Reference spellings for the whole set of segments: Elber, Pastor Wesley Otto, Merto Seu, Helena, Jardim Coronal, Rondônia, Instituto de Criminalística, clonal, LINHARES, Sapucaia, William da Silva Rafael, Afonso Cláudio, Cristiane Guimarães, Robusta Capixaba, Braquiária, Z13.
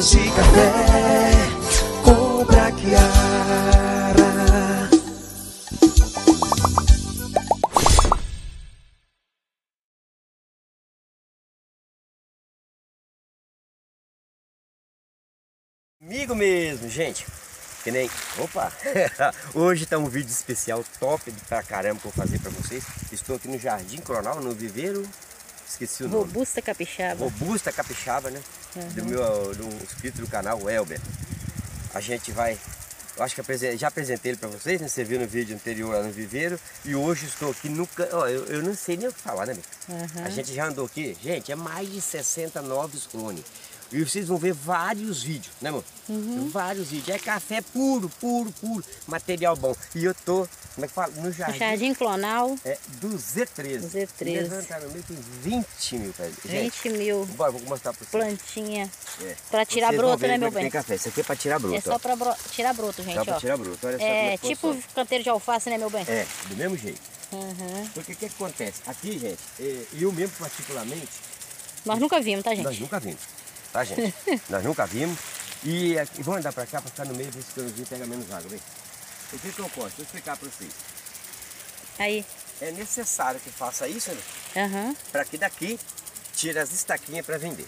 xícaras de café com braquiara. Comigo mesmo, gente. Que nem... Opa! Hoje tá um vídeo especial top pra caramba que eu vou fazer pra vocês. Estou aqui no Jardim Coronal, no viveiro... Esqueci o nome. Robusta Capixaba. Robusta Capixaba, né? Uhum. Do inscrito do canal, Elber. A gente vai... Eu acho que já apresentei ele pra vocês, né? Você viu no vídeo anterior lá no viveiro. E hoje estou aqui no... Ó, eu não sei nem o que falar, né, amigo? Uhum. A gente já andou aqui. Gente, é mais de 60 novos clones. E vocês vão ver vários vídeos, né, amor? Uhum. Vários vídeos. É café puro, puro, puro. Material bom. E eu tô, como é que fala? No Jardim. O Jardim Clonal. É, do Z13. Levantaram meio que 20 mil, velho. 20 mil. Bora, vou mostrar pra vocês. Plantinha. É. Pra tirar broto, né, meu bem? Tem café. Isso aqui é pra tirar broto. É só pra tirar broto, gente. Só pra tirar broto. Olha só. É tipo canteiro de alface, né, meu bem? É, do mesmo jeito. Uhum. Porque o que acontece? Aqui, gente, eu mesmo particularmente... Nós nunca vimos, tá, gente? Nós nunca vimos. Tá, gente? Nós nunca vimos. E vamos andar pra cá, pra ficar no meio, ver se o canozinho pega menos água, vem. O que eu posso? Deixa eu explicar pra vocês. Aí. É necessário que faça isso, né? Uhum. Pra que daqui tire as estaquinhas pra vender.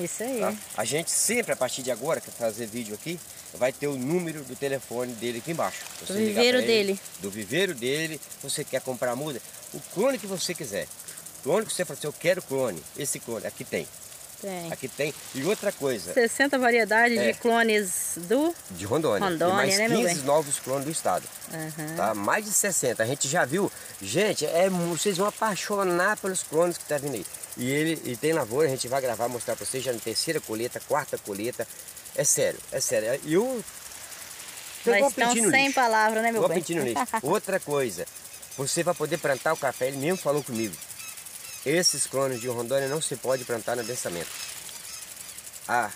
Isso aí. Tá? A gente sempre, a partir de agora, que fazer vídeo aqui, vai ter o número do telefone dele aqui embaixo. Você do viveiro dele. Ele, do viveiro dele. Você quer comprar muda? O clone que você quiser. O clone que você fala assim, eu quero clone. Esse clone, aqui tem. Tem. Aqui tem. E outra coisa. 60 variedades de clones de Rondônia. Rondônia, e mais, né, 15 novos clones do estado. Uhum. Tá? Mais de 60. A gente já viu. Gente, vocês vão apaixonar pelos clones que tá vindo aí. E ele tem lavoura, a gente vai gravar, mostrar para vocês já na terceira colheita, quarta colheita. É sério, é sério. E o... Nós estamos sem palavras, né, meu bem? Outra coisa. Você vai poder plantar o café. Ele mesmo falou comigo. Esses clones de Rondônia não se pode plantar no adensamento. Tá?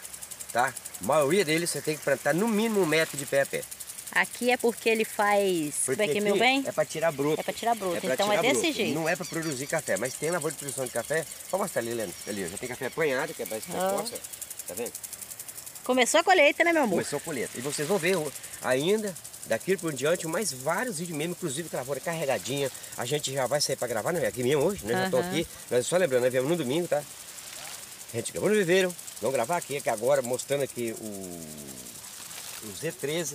A maioria deles você tem que plantar no mínimo 1 metro de pé a pé. Aqui é porque ele faz... Porque aqui, meu bem? É para tirar broto. É para tirar broto, então é desse jeito. Não é para produzir café, mas tem lavoura de produção de café. Pode mostrar ali, Helena. Ali, já tem café apanhado, que é mais força. Tá vendo? Começou a colheita, né, meu amor? Começou a colheita. E vocês vão ver ainda... Daqui por diante, mais vários vídeos mesmo, inclusive com a lavoura carregadinha. A gente já vai sair para gravar, não é aqui mesmo hoje, né? Uhum. Já tô aqui. Mas só lembrando, nós viemos no domingo, tá? A gente gravou no viveiro, vamos gravar aqui, que agora mostrando aqui o Z13,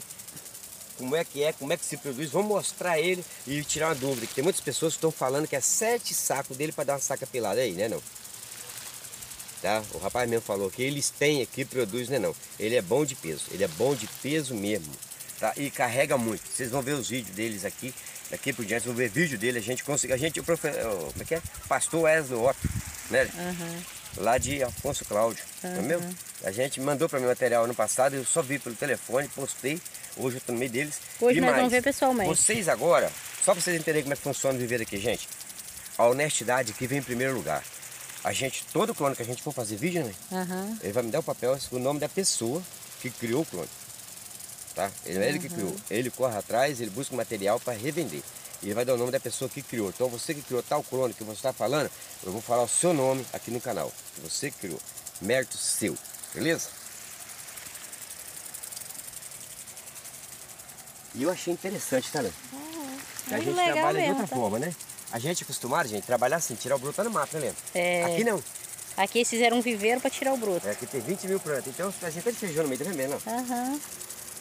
como é que se produz. Vamos mostrar ele e tirar uma dúvida, que tem muitas pessoas que estão falando que é 7 sacos dele para dar uma saca pelada aí, né, não? Tá? O rapaz mesmo falou que eles têm aqui, produz, né, não? Ele é bom de peso mesmo. Tá? E carrega muito. Vocês vão ver os vídeos deles aqui. Daqui por diante, vocês vão ver vídeo dele. A gente, como é que é? Pastor Wesley Otto, né? Uhum. Lá de Afonso Cláudio, não é mesmo? A gente mandou para mim material ano passado. Eu só vi pelo telefone, postei. Hoje eu tô no meio deles. Hoje nós vamos ver pessoalmente. Vocês agora, só para vocês entenderem como é que funciona o viver aqui, gente. A honestidade aqui vem em primeiro lugar. A gente, todo clone que a gente for fazer vídeo, né? Uhum. Ele vai me dar o papel, o nome da pessoa que criou o clone. Tá? Ele é ele que criou, ele corre atrás, ele busca material para revender. E ele vai dar o nome da pessoa que criou. Então você que criou tal clone que você está falando, eu vou falar o seu nome aqui no canal. Você que criou, Merto Seu, beleza? E eu achei interessante, tá, né? A gente trabalha mesmo, de outra forma, né? A gente é acostumado, gente, trabalhar assim, tirar o broto no mato, né? Aqui não. Aqui eles fizeram um viveiro para tirar o broto. Aqui tem 20 mil plantas, então a gente tá de feijão no meio, tá vendo? Aham.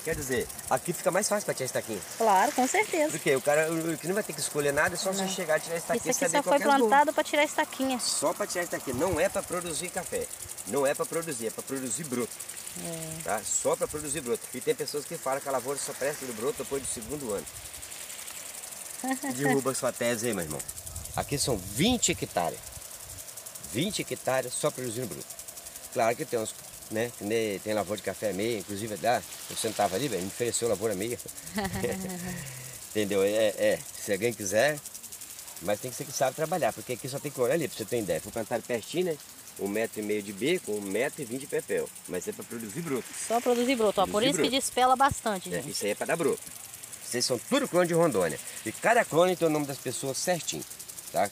Quer dizer, aqui fica mais fácil para tirar a estaquinha. Claro, com certeza. Porque o cara que não vai ter que escolher nada, é só você chegar e tirar a estaquinha. Isso aqui só foi plantado para tirar a estaquinha. Só para tirar a estaquinha. Não é para produzir café. Não é para produzir broto. Tá? Só para produzir broto. E tem pessoas que falam que a lavoura só presta do broto depois do 2º ano. Derruba sua tese aí, meu irmão. Aqui são 20 hectares. 20 hectares só produzindo broto. Claro que tem uns... Né? Tem lavoura de café meia, inclusive você não estava ali, velho, me ofereceu lavoura meia. Entendeu? Se alguém quiser, mas tem que ser que sabe trabalhar, porque aqui só tem clone ali, pra você ter ideia. Vou plantar pertinho, né? 1,5 metro de bico, 1,20 metro de pepel. Mas é para produzir broto. Só produzir broto, ó. Por isso que despela bastante, gente. Isso aí é para dar broto. Vocês são tudo clone de Rondônia. E cada clone tem o nome das pessoas certinho, tá?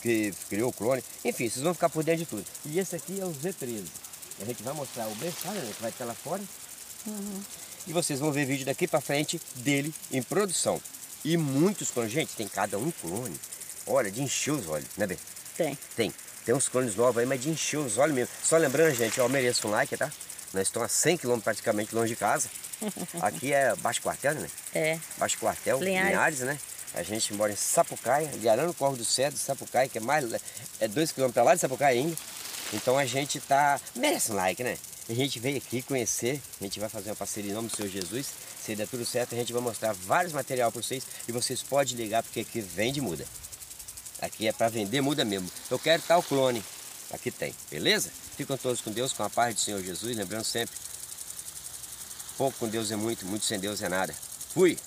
Que criou o clone. Enfim, vocês vão ficar por dentro de tudo. E esse aqui é o Z13. A gente vai mostrar o berçário, né, que vai estar lá fora. Uhum. E vocês vão ver vídeo daqui pra frente dele em produção. E muitos clones. Gente, tem cada um clone. Olha, de encher os olhos, né, Bê? Tem. Tem. Tem uns clones novos aí, mas de encher os olhos mesmo. Só lembrando, gente, eu mereço um like, tá? Nós estamos a 100 km praticamente longe de casa. Aqui é Baixo Quartel, né? É. Baixo Quartel, Linhares, né? A gente mora em Sapucaia, de Arano, Corvo do Cedro, Sapucaia, que é mais... É 2 km pra lá de Sapucaia ainda. Então a gente tá... Merece um like, né? A gente veio aqui conhecer, a gente vai fazer uma parceria em nome do Senhor Jesus. Se der tudo certo, a gente vai mostrar vários material para vocês e vocês podem ligar, porque aqui vende muda. Aqui é para vender muda mesmo. Eu quero tal clone, aqui tem, beleza? Ficam todos com Deus, com a paz do Senhor Jesus. Lembrando sempre, pouco com Deus é muito, muito sem Deus é nada. Fui!